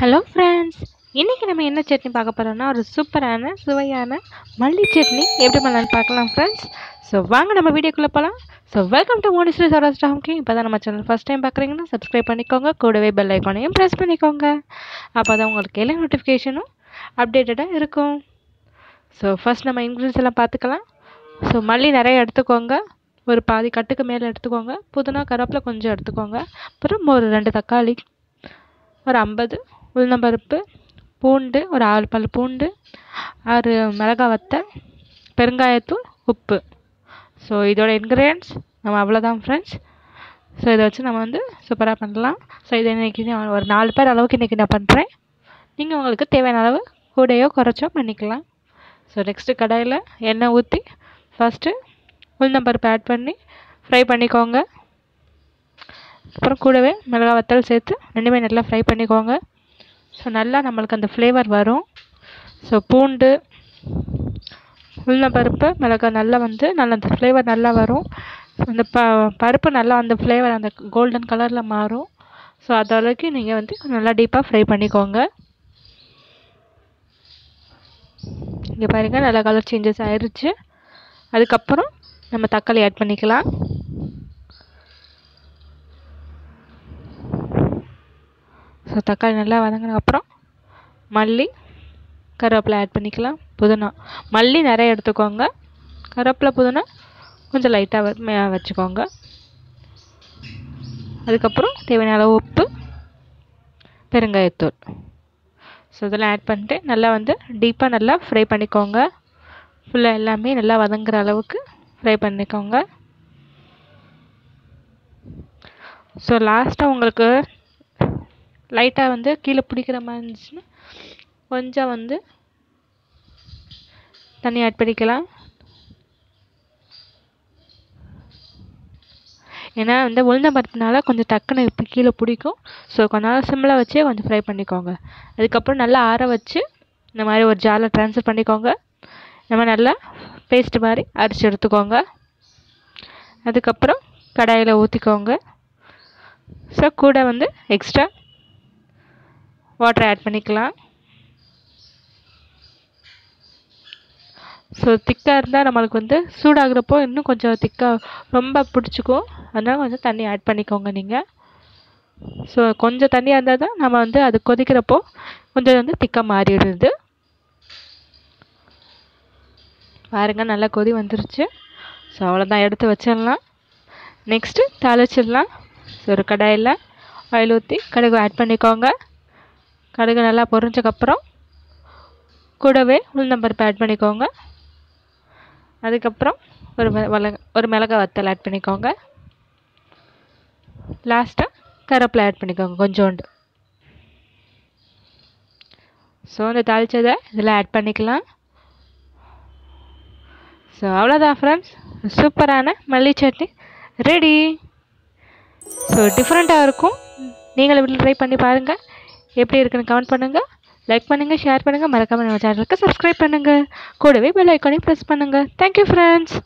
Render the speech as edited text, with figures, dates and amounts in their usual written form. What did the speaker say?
Hello friends, இன்னைக்கு நம்ம என்ன சட்னி பார்க்க போறோம்னா ஒரு சூப்பரான சுவையான மல்லி சட்னி எப்படி பண்ணலாம்னு பார்க்கலாம் friends. So வாங்க நம்ம வீடியோக்குள்ள போலாம். So welcome to MoniSri Sourastra Home Cooking. இப்பதான் நம்ம சேனல் first time பார்க்கறீங்கன்னா subscribe பண்ணிக்கோங்க, கூடவே bell icon-ஐயும் press பண்ணிக்கோங்க. அப்பதான் உங்களுக்கு எல்லா notification-ம் updated-ஆ இருக்கும். So first நம்ம ingredients எல்லாம் பார்த்துக்கலாம். So மல்லி நிறைய எடுத்துக்கோங்க. ஒரு பாதி கட்டுக்கு மேல எடுத்துக்கோங்க. புதினா கரப்பல கொஞ்சம் எடுத்துக்கோங்க. அப்புறம் ஒரு ரெண்டு தக்காளி ஒரு 50 உளுந்தம் பருப்பு பூண்டு ஒரு 6 பல் பூண்டு 6 மிளகாய் வத்தல் பெருங்காயத்தூள் உப்பு சோ இதோட ingredients நம்ம அவ்வளவுதான் फ्रेंड्स சோ இத வச்சு நம்ம வந்து சூப்பரா பண்ணலாம் சோ இத இன்னைக்கு ஒரு 4 பேர் அளவுக்கு இன்னைக்கு நான் பண்றேன் நீங்க உங்களுக்கு தேவையான அளவு கூடயோ குறைச்சோ பண்ணிக்கலாம் சோ next கடாயில எண்ணெய் ஊத்தி first உளுந்தம் பருப்பு ஆட் பண்ணி ஃப்ரை பண்ணிக்கோங்க அப்புறம் கூடவே மிளகாய் வத்தல் சேர்த்து ரெண்டுமே நல்லா ஃப்ரை பண்ணிக்கோங்க சோ நல்லா நமக்கு அந்த ஃப்ளேவர் வரும் சோ பூண்டு உள்ள பருப்பு மிளகாய் நல்லா வந்து நல்ல அந்த ஃப்ளேவர் நல்லா வரும் அந்த பருப்பு நல்லா அந்த ஃப்ளேவர் அந்த கோல்டன் கலர்ல மாறும் சோ அதலக்கு நீங்க வந்து நல்லா டீப்பா ஃப்ரை பண்ணிக்கோங்க இங்க பாருங்க நல்ல கலர் चेंजेस ஆயிருச்சு அதுக்கு அப்புறம் நம்ம தக்காளி ஆட் பண்ணிக்கலாம் So, தக்காளி நல்லா வதங்கன அப்புறம் மல்லி கரப்பல ஆட் பண்ணிக்கலாம் புதினா மல்லி நிறைய எடுத்துக்கோங்க கரப்பல புதினா கொஞ்சம் லைட்டா வச்சுக்கோங்க அதுக்கு அப்புறம் தேவையான அளவு உப்பு பெருங்காயத்தூள் சோ இதெல்லாம் ஆட் பண்ணிட்டு நல்லா வந்து டீப்பா நல்லா ஃப்ரை பண்ணிக்கோங்க ஃபுல்லா எல்லாமே நல்லா வதங்கற அளவுக்கு ஃப்ரை பண்ணிக்கோங்க சோ லாஸ்டா உங்களுக்கு லைட்டா வந்து கீழ பிடிக்கிற மாதிரி இருந்துச்சுனா கொஞ்சம் வந்து தண்ணி ஆட் பண்ணிக்கலாம் ஏனா அந்த உலந்த பருப்புனால கொஞ்சம் டக்குனு கீழ பிடிக்கும் சோ கொஞ்சம் சிம்ல வச்சே கொஞ்சம் ஃப்ரை பண்ணிக்கோங்க அதுக்கு அப்புறம் நல்லா ஆற வச்சு இந்த மாதிரி ஒரு ஜார்ல ட்ரான்ஸ்ஃபர் பண்ணிக்கோங்க நம்ம நல்லா பேஸ்ட் மாதிரி அரைச்சு எடுத்துக்கோங்க அதுக்கு அப்புறம் கடாயில ஊத்திக்கோங்க சோ கூட வந்து எக்ஸ்ட்ரா Water add பண்ணிக்கலாம் சோ திக்கா இருந்தா நமக்கு வந்து சூடாகுறப்போ இன்னும் கொஞ்சம் திக்கா ரொம்ப பிடிச்சுக்கும் அதனால கொஞ்சம் தண்ணி ஆட் பண்ணிக்கோங்க நீங்க சோ கொஞ்சம் தண்ணி இருந்தா தான் நாம வந்து அது கொதிக்கிறப்போ கொஞ்சம் வந்து திக்கா மாறிடுது பாருங்க நல்லா கொதி வந்துருச்சு சோ அவ்வளவுதான் எடுத்து வச்சிரலாம் நெக்ஸ்ட் தாளிச்சிரலாம் சோ ஒரு கடாயில oil ஊத்தி கடுகு ஆட் பண்ணிக்கோங்க கடுகு நல்லா பொரிஞ்சதுக்கு அப்புறம் கூடவே உளுந்தம் பருப்பு ஆட் பண்ணிக்கோங்க அதுக்கு அப்புறம் ஒரு மிளகாய் வத்தல் ஆட் பண்ணிக்கோங்க லாஸ்டா கறிவேப்பிலை ஆட் பண்ணிக்கோங்க கொஞ்சோண்டு சோ அந்த தாளிச்சத இதல ஆட் பண்ணிக்கலாம் சோ அவ்வளவுதான் फ्रेंड्स சூப்பரான மல்லி சட்னி ரெடி சோ டிஃபரண்டா இருக்கும் நீங்க வீட்ல ட்ரை பண்ணி பாருங்க எப்படி இருக்குன்னு கமெண்ட் பண்ணுங்க லைக் பண்ணுங்க ஷேர் பண்ணுங்க மறக்காம நம்ம சேனலுக்கு subscribe பண்ணுங்க கூடவே bell icon-ஐயும் press பண்ணுங்க thank you friends